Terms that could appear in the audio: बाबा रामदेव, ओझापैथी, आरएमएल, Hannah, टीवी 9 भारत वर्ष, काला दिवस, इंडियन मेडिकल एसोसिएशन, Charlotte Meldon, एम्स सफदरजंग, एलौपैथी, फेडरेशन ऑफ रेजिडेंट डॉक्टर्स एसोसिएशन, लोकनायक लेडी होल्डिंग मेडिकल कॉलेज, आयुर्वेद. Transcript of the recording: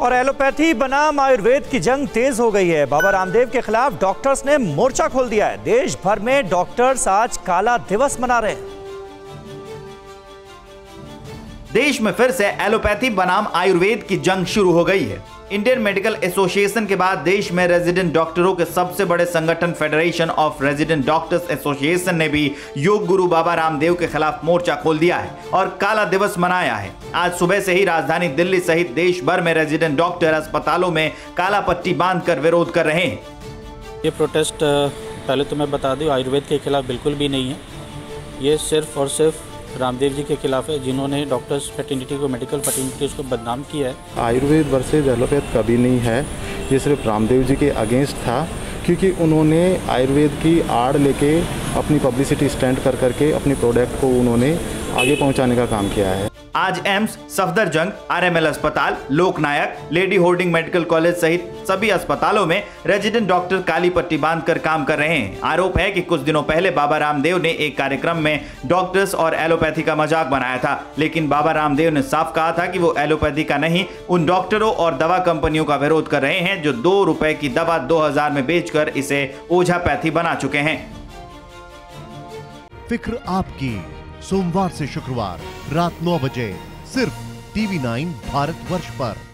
और एलोपैथी बनाम आयुर्वेद की जंग तेज हो गई है। बाबा रामदेव के खिलाफ डॉक्टर्स ने मोर्चा खोल दिया है। देश भर में डॉक्टर्स आज काला दिवस मना रहे हैं। देश में फिर से एलोपैथी बनाम आयुर्वेद की जंग शुरू हो गई है। इंडियन मेडिकल एसोसिएशन के बाद देश में रेजिडेंट डॉक्टरों के सबसे बड़े संगठन फेडरेशन ऑफ रेजिडेंट डॉक्टर्स एसोसिएशन ने भी योग गुरु बाबा रामदेव के खिलाफ मोर्चा खोल दिया है और काला दिवस मनाया है। आज सुबह से ही राजधानी दिल्ली सहित देश भर में रेजिडेंट डॉक्टर अस्पतालों में काला पट्टी बांधकर विरोध कर रहे हैं। ये प्रोटेस्ट पहले तो मैं बता दूं आयुर्वेद के खिलाफ बिल्कुल भी नहीं है। ये सिर्फ और सिर्फ रामदेव जी के खिलाफ है जिन्होंने डॉक्टर्स फैटर्निटी को मेडिकल फैटर्निटी उसको बदनाम किया है। आयुर्वेद वर्सेज एलोपैथ कभी नहीं है, ये सिर्फ रामदेव जी के अगेंस्ट था क्योंकि उन्होंने आयुर्वेद की आड़ लेके अपनी पब्लिसिटी स्टंट कर करके अपने प्रोडक्ट को उन्होंने आगे पहुंचाने का काम किया है। आज एम्स सफदरजंग, आरएमएल अस्पताल, लोकनायक लेडी होल्डिंग मेडिकल कॉलेज सहित सभी अस्पतालों में रेजिडेंट डॉक्टर काली पट्टी बांधकर काम कर रहे हैं। आरोप है कि कुछ दिनों पहले बाबा रामदेव ने एक कार्यक्रम में डॉक्टर्स और एलोपैथी का मजाक बनाया था, लेकिन बाबा रामदेव ने साफ कहा था कि वो एलोपैथी का नहीं, उन डॉक्टरों और दवा कंपनियों का विरोध कर रहे हैं जो 2 रुपए की दवा 2000 में बेचकर इसे ओझापैथी बना चुके हैं। फिक्र आपकी, सोमवार से शुक्रवार रात 9 बजे सिर्फ टीवी 9 भारत वर्ष पर।